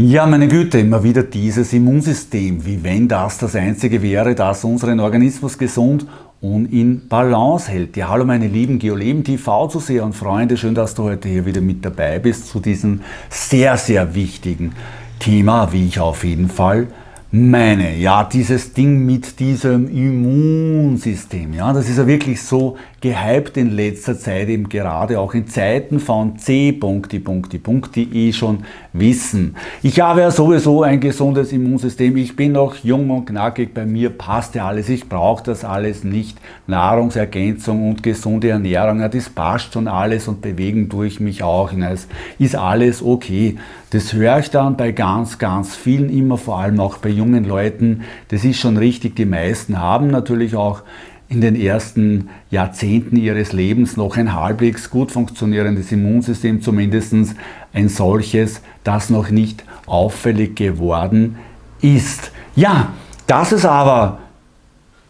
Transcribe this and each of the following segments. Ja, meine Güte, immer wieder dieses Immunsystem, wie wenn das das Einzige wäre, das unseren Organismus gesund und in Balance hält. Ja, hallo meine lieben GeolebenTV-Zuseher und Freunde, schön, dass du heute hier wieder mit dabei bist zu diesem sehr, sehr wichtigen Thema, wie ich auf jeden Fall meine. Ja, dieses Ding mit diesem Immunsystem, ja, das ist ja wirklich so gehypt in letzter Zeit, eben gerade auch in Zeiten von die schon wissen. Ich habe ja sowieso ein gesundes Immunsystem, ich bin noch jung und knackig, bei mir passt ja alles, ich brauche das alles nicht. Nahrungsergänzung und gesunde Ernährung, ja, das passt schon alles und bewegen tue ich mich auch, na, es ist alles okay. Das höre ich dann bei ganz, ganz vielen immer, vor allem auch bei jungen Leuten. Das ist schon richtig, die meisten haben natürlich auch in den ersten Jahrzehnten ihres Lebens noch ein halbwegs gut funktionierendes Immunsystem, zumindest ein solches, das noch nicht auffällig geworden ist. Ja, dass es aber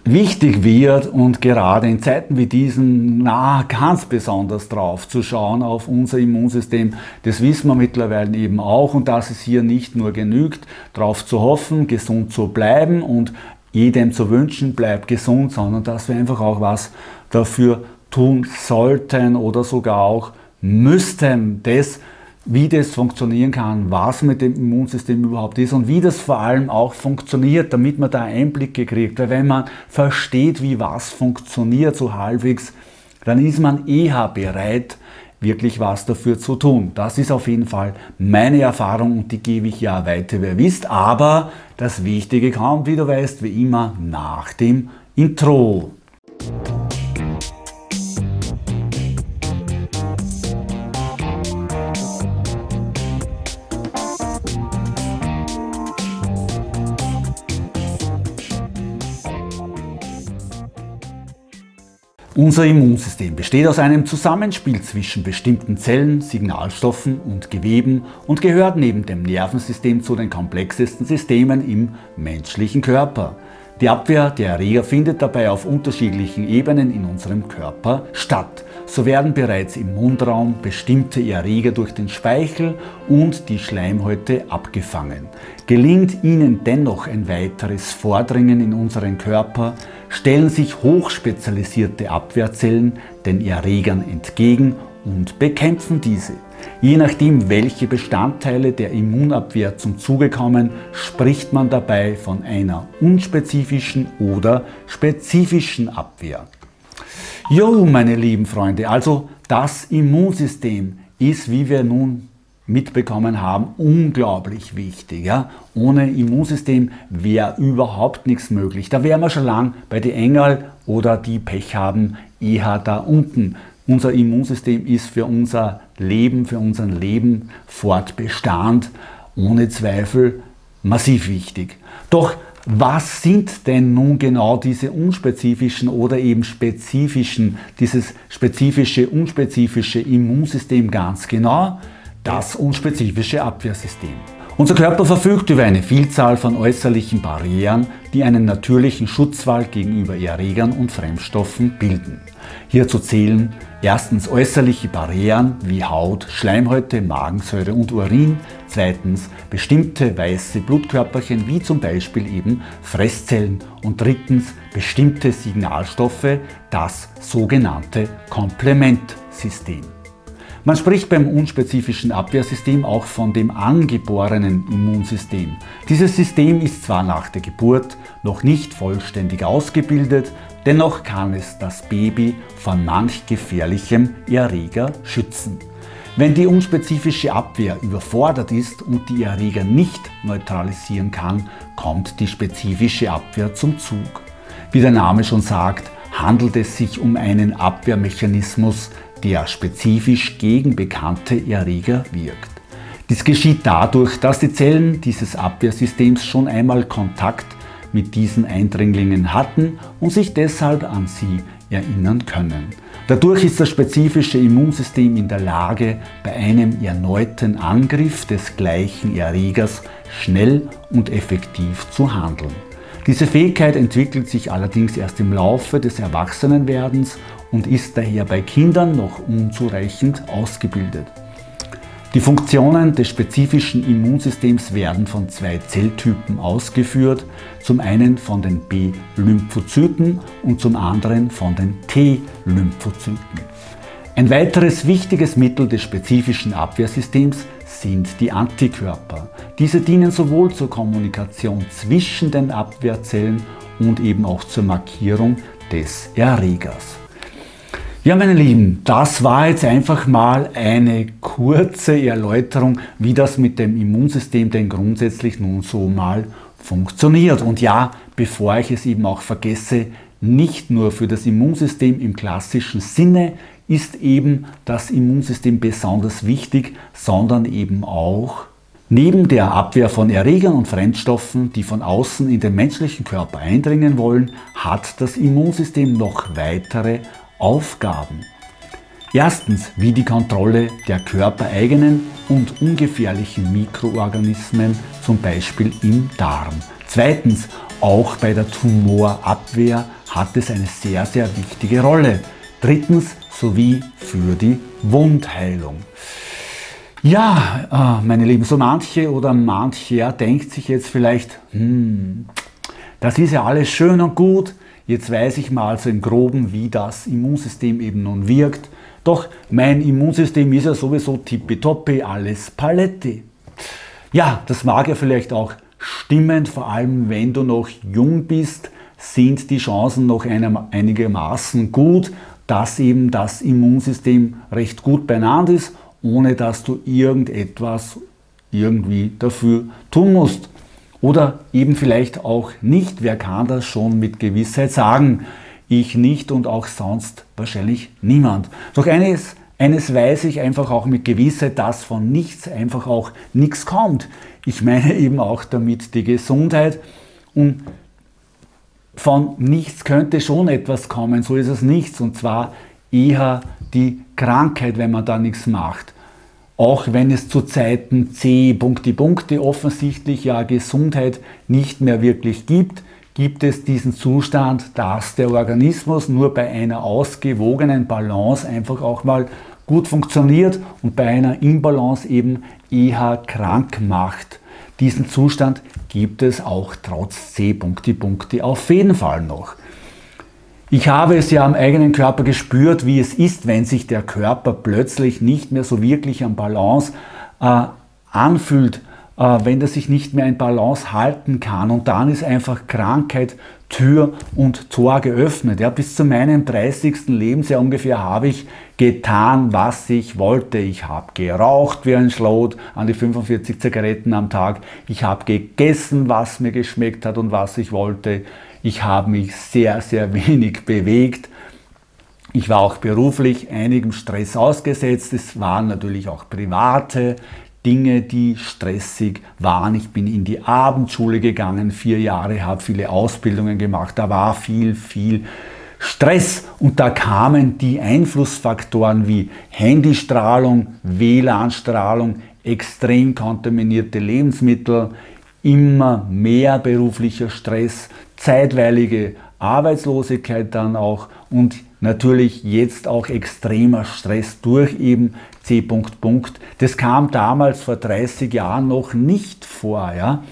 wichtig wird und gerade in Zeiten wie diesen, na, ganz besonders drauf zu schauen auf unser Immunsystem, das wissen wir mittlerweile eben auch, und dass es hier nicht nur genügt, drauf zu hoffen, gesund zu bleiben und jedem zu wünschen, bleibt gesund, sondern dass wir einfach auch was dafür tun sollten oder sogar auch müssten, wie das funktionieren kann, was mit dem Immunsystem überhaupt ist und wie das vor allem auch funktioniert, damit man da Einblicke kriegt. Weil wenn man versteht, wie was funktioniert, so halbwegs, dann ist man eher bereit, wirklich was dafür zu tun. Das ist auf jeden Fall meine Erfahrung und die gebe ich ja weiter, wer wisst. Aber das Wichtige kommt, wie du weißt, wie immer nach dem Intro. Unser Immunsystem besteht aus einem Zusammenspiel zwischen bestimmten Zellen, Signalstoffen und Geweben und gehört neben dem Nervensystem zu den komplexesten Systemen im menschlichen Körper. Die Abwehr der Erreger findet dabei auf unterschiedlichen Ebenen in unserem Körper statt. So werden bereits im Mundraum bestimmte Erreger durch den Speichel und die Schleimhäute abgefangen. Gelingt ihnen dennoch ein weiteres Vordringen in unseren Körper, stellen sich hochspezialisierte Abwehrzellen den Erregern entgegen und bekämpfen diese. Je nachdem, welche Bestandteile der Immunabwehr zum Zuge kommen, spricht man dabei von einer unspezifischen oder spezifischen Abwehr. Jo, meine lieben Freunde, also das Immunsystem ist, wie wir nun mitbekommen haben, unglaublich wichtig. Ja? Ohne Immunsystem wäre überhaupt nichts möglich. Da wären wir schon lang bei den Engeln oder die Pech haben, eher da unten. Unser Immunsystem ist für unser Leben, für unseren Lebensfortbestand ohne Zweifel massiv wichtig. Doch was sind denn nun genau diese unspezifischen oder eben spezifischen, dieses spezifische, unspezifische Immunsystem ganz genau? Das unspezifische Abwehrsystem. Unser Körper verfügt über eine Vielzahl von äußerlichen Barrieren, die einen natürlichen Schutzwall gegenüber Erregern und Fremdstoffen bilden. Hierzu zählen erstens äußerliche Barrieren wie Haut, Schleimhäute, Magensäure und Urin. Zweitens bestimmte weiße Blutkörperchen wie zum Beispiel eben Fresszellen. Und drittens bestimmte Signalstoffe, das sogenannte Komplementsystem. Man spricht beim unspezifischen Abwehrsystem auch von dem angeborenen Immunsystem. Dieses System ist zwar nach der Geburt noch nicht vollständig ausgebildet, dennoch kann es das Baby von manch gefährlichem Erreger schützen. Wenn die unspezifische Abwehr überfordert ist und die Erreger nicht neutralisieren kann, kommt die spezifische Abwehr zum Zug. Wie der Name schon sagt, handelt es sich um einen Abwehrmechanismus, der spezifisch gegen bekannte Erreger wirkt. Dies geschieht dadurch, dass die Zellen dieses Abwehrsystems schon einmal Kontakt mit diesen Eindringlingen hatten und sich deshalb an sie erinnern können. Dadurch ist das spezifische Immunsystem in der Lage, bei einem erneuten Angriff des gleichen Erregers schnell und effektiv zu handeln. Diese Fähigkeit entwickelt sich allerdings erst im Laufe des Erwachsenwerdens und ist daher bei Kindern noch unzureichend ausgebildet. Die Funktionen des spezifischen Immunsystems werden von zwei Zelltypen ausgeführt, zum einen von den B-Lymphozyten und zum anderen von den T-Lymphozyten. Ein weiteres wichtiges Mittel des spezifischen Abwehrsystems sind die Antikörper. Diese dienen sowohl zur Kommunikation zwischen den Abwehrzellen und eben auch zur Markierung des Erregers. Ja, meine Lieben, das war jetzt einfach mal eine kurze Erläuterung, wie das mit dem Immunsystem denn grundsätzlich nun so mal funktioniert. Und ja, bevor ich es eben auch vergesse, nicht nur für das Immunsystem im klassischen Sinne ist eben das Immunsystem besonders wichtig, sondern eben auch neben der Abwehr von Erregern und Fremdstoffen, die von außen in den menschlichen Körper eindringen wollen, hat das Immunsystem noch weitere Aufgaben. Erstens, wie die Kontrolle der körpereigenen und ungefährlichen Mikroorganismen, zum Beispiel im Darm. Zweitens, auch bei der Tumorabwehr hat es eine sehr, sehr wichtige Rolle. Drittens, sowie für die Wundheilung. Ja, meine Lieben, so manche oder mancher denkt sich jetzt vielleicht, das ist ja alles schön und gut, jetzt weiß ich mal so im Groben, wie das Immunsystem eben nun wirkt. Doch mein Immunsystem ist ja sowieso tippitoppi, alles Paletti. Ja, das mag ja vielleicht auch stimmen, vor allem wenn du noch jung bist, sind die Chancen noch einigermaßen gut, dass eben das Immunsystem recht gut beieinander ist, ohne dass du irgendetwas irgendwie dafür tun musst. Oder eben vielleicht auch nicht, wer kann das schon mit Gewissheit sagen? Ich nicht und auch sonst wahrscheinlich niemand. Doch eines weiß ich einfach auch mit Gewissheit, dass von nichts einfach auch nichts kommt. Ich meine eben auch damit die Gesundheit, und von nichts könnte schon etwas kommen, so ist es nichts, und zwar eher die Krankheit, wenn man da nichts macht. Auch wenn es zu Zeiten C... offensichtlich ja Gesundheit nicht mehr wirklich gibt, gibt es diesen Zustand, dass der Organismus nur bei einer ausgewogenen Balance einfach auch mal gut funktioniert und bei einer Imbalance eben eher krank macht. Diesen Zustand gibt es auch trotz C... auf jeden Fall noch. Ich habe es ja am eigenen Körper gespürt, wie es ist, wenn sich der Körper plötzlich nicht mehr so wirklich an Balance anfühlt, wenn er sich nicht mehr in Balance halten kann. Und dann ist einfach Krankheit Tür und Tor geöffnet. Ja, bis zu meinem 30. Lebensjahr ungefähr habe ich getan, was ich wollte. Ich habe geraucht wie ein Schlot, an die 45 Zigaretten am Tag. Ich habe gegessen, was mir geschmeckt hat und was ich wollte. Ich habe mich sehr, sehr wenig bewegt. Ich war auch beruflich einigem Stress ausgesetzt. Es waren natürlich auch private Dinge, die stressig waren. Ich bin in die Abendschule gegangen, 4 Jahre, habe viele Ausbildungen gemacht. Da war viel, viel Stress. Und da kamen die Einflussfaktoren wie Handystrahlung, WLAN-Strahlung, extrem kontaminierte Lebensmittel, immer mehr beruflicher Stress, zeitweilige Arbeitslosigkeit dann auch und natürlich jetzt auch extremer Stress durch eben C... Das kam damals vor 30 Jahren noch nicht vor. Ja?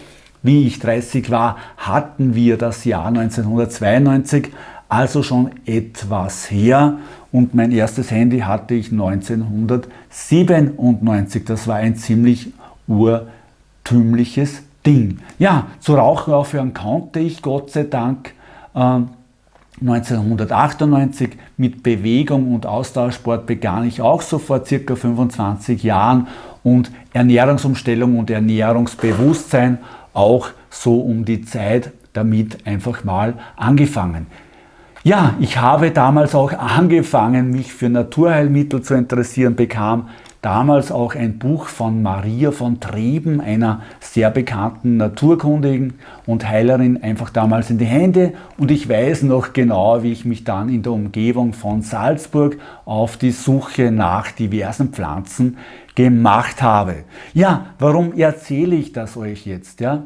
Wie ich 30 war, hatten wir das Jahr 1992, also schon etwas her. Und mein erstes Handy hatte ich 1997. Das war ein ziemlich urtümliches Ding. Ja, zu Rauchen aufhören konnte ich Gott sei Dank 1998. Mit Bewegung und Ausdauersport begann ich auch so vor circa 25 Jahren und Ernährungsumstellung und Ernährungsbewusstsein auch so um die Zeit damit einfach mal angefangen. Ja, ich habe damals auch angefangen, mich für Naturheilmittel zu interessieren, bekam damals auch ein Buch von Maria von Treben, einer sehr bekannten Naturkundigen und Heilerin, einfach damals in die Hände, und ich weiß noch genau, wie ich mich dann in der Umgebung von Salzburg auf die Suche nach diversen Pflanzen gemacht habe. Ja, warum erzähle ich das euch jetzt? Ja?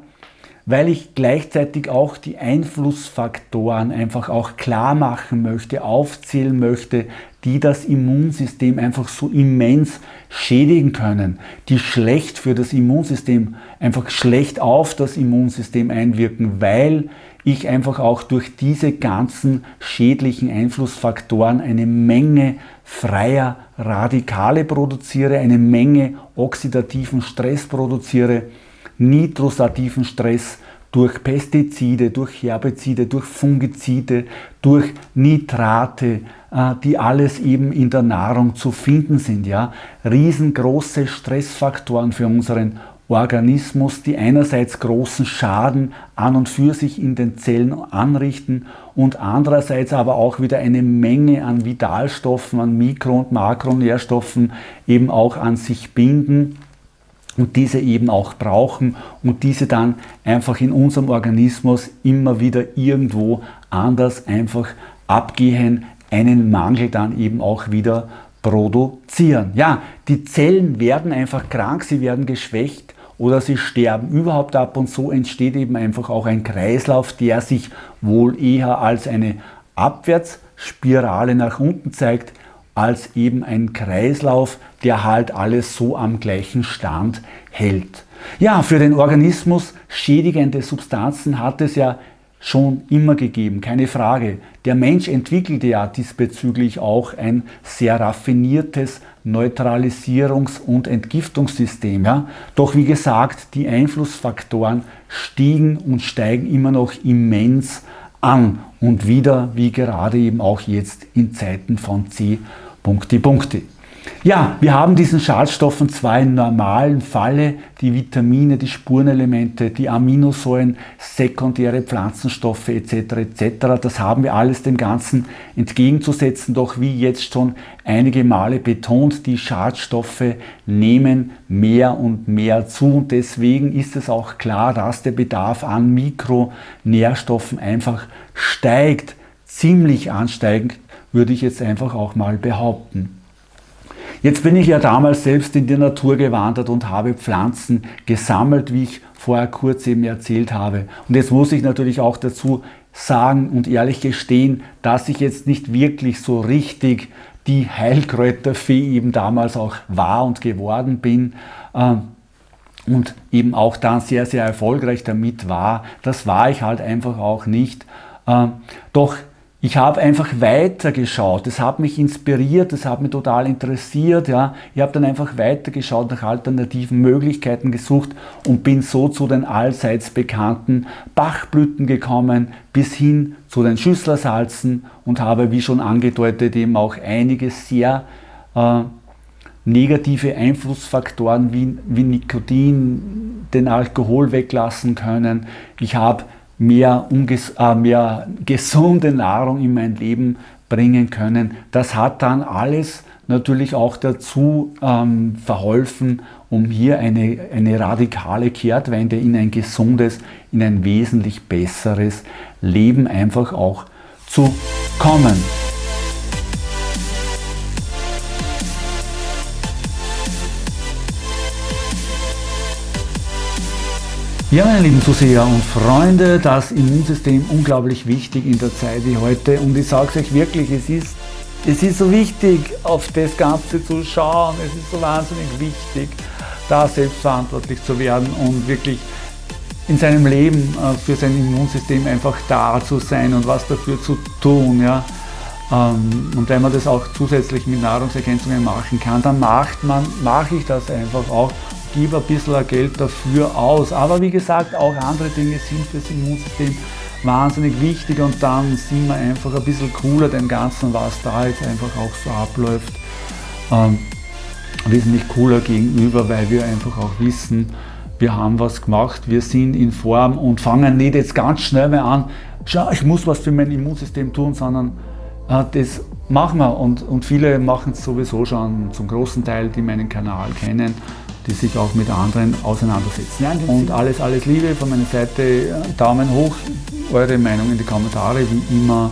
Weil ich gleichzeitig auch die Einflussfaktoren einfach auch klar machen möchte, aufzählen möchte, die das Immunsystem einfach so immens schädigen können, die schlecht für das Immunsystem, einfach schlecht auf das Immunsystem einwirken, weil ich einfach auch durch diese ganzen schädlichen Einflussfaktoren eine Menge freier Radikale produziere, eine Menge oxidativen Stress produziere, nitrosativen Stress durch Pestizide, durch Herbizide, durch Fungizide, durch Nitrate, die alles eben in der Nahrung zu finden sind. Ja? Riesengroße Stressfaktoren für unseren Organismus, die einerseits großen Schaden an und für sich in den Zellen anrichten und andererseits aber auch wieder eine Menge an Vitalstoffen, an Mikro- und Makronährstoffen eben auch an sich binden und diese eben auch brauchen und diese dann einfach in unserem Organismus immer wieder irgendwo anders einfach abgehen, einen Mangel dann eben auch wieder produzieren. Ja, die Zellen werden einfach krank, sie werden geschwächt oder sie sterben überhaupt ab und so entsteht eben einfach auch ein Kreislauf, der sich wohl eher als eine Abwärtsspirale nach unten zeigt, als eben ein Kreislauf, der halt alles so am gleichen Stand hält. Ja, für den Organismus schädigende Substanzen hat es ja schon immer gegeben, keine Frage. Der Mensch entwickelte ja diesbezüglich auch ein sehr raffiniertes Neutralisierungs- und Entgiftungssystem. Ja? Doch wie gesagt, die Einflussfaktoren stiegen und steigen immer noch immens an und wieder, wie gerade eben auch jetzt in Zeiten von C. Ja, wir haben diesen Schadstoffen zwar im normalen Falle, die Vitamine, die Spurenelemente, die Aminosäuren, sekundäre Pflanzenstoffe etc. etc. Das haben wir alles dem Ganzen entgegenzusetzen, doch wie jetzt schon einige Male betont, die Schadstoffe nehmen mehr und mehr zu und deswegen ist es auch klar, dass der Bedarf an Mikronährstoffen einfach steigt, ziemlich ansteigend, würde ich jetzt einfach auch mal behaupten. Jetzt bin ich ja damals selbst in die Natur gewandert und habe Pflanzen gesammelt, wie ich vorher kurz eben erzählt habe. Und jetzt muss ich natürlich auch dazu sagen und ehrlich gestehen, dass ich jetzt nicht wirklich so richtig die Heilkräuterfee eben damals auch war und geworden bin. Und eben auch dann sehr, sehr erfolgreich damit war. Das war ich halt einfach auch nicht. Doch ich habe einfach weitergeschaut, das hat mich inspiriert, das hat mich total interessiert. Ja. Ich habe dann einfach weitergeschaut, nach alternativen Möglichkeiten gesucht und bin so zu den allseits bekannten Bachblüten gekommen, bis hin zu den Schüsslersalzen und habe, wie schon angedeutet, eben auch einige sehr negative Einflussfaktoren wie Nikotin, den Alkohol weglassen können. Ich habe mehr gesunde Nahrung in mein Leben bringen können. Das hat dann alles natürlich auch dazu verholfen, um hier eine radikale Kehrtwende in ein gesundes, in ein wesentlich besseres Leben einfach auch zu kommen. Ja, meine lieben Zuseher und Freunde, das Immunsystem unglaublich wichtig in der Zeit wie heute und ich sage es euch wirklich, es ist so wichtig, auf das Ganze zu schauen, es ist so wahnsinnig wichtig, da selbstverantwortlich zu werden und wirklich in seinem Leben für sein Immunsystem einfach da zu sein und was dafür zu tun. Ja. Und wenn man das auch zusätzlich mit Nahrungsergänzungen machen kann, dann mache ich das einfach auch. Gebe ein bisschen Geld dafür aus. Aber wie gesagt, auch andere Dinge sind für das Immunsystem wahnsinnig wichtig und dann sind wir einfach ein bisschen cooler dem Ganzen, was da jetzt einfach auch so abläuft. Wesentlich cooler gegenüber, weil wir einfach auch wissen, wir haben was gemacht, wir sind in Form und fangen nicht jetzt ganz schnell mehr an, schau, ich muss was für mein Immunsystem tun, sondern das machen wir und viele machen es sowieso schon zum großen Teil, die meinen Kanal kennen, die sich auch mit anderen auseinandersetzen. Ja, und alles Liebe von meiner Seite, Daumen hoch, eure Meinung in die Kommentare wie immer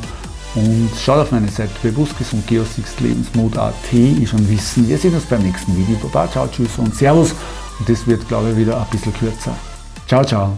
und schaut auf meine Seite bewusstgesund-geo6lebensmut.at ist und Wissen. Wir sehen uns beim nächsten Video. Baba, ciao, tschüss und servus und das wird glaube ich wieder ein bisschen kürzer. Ciao, ciao.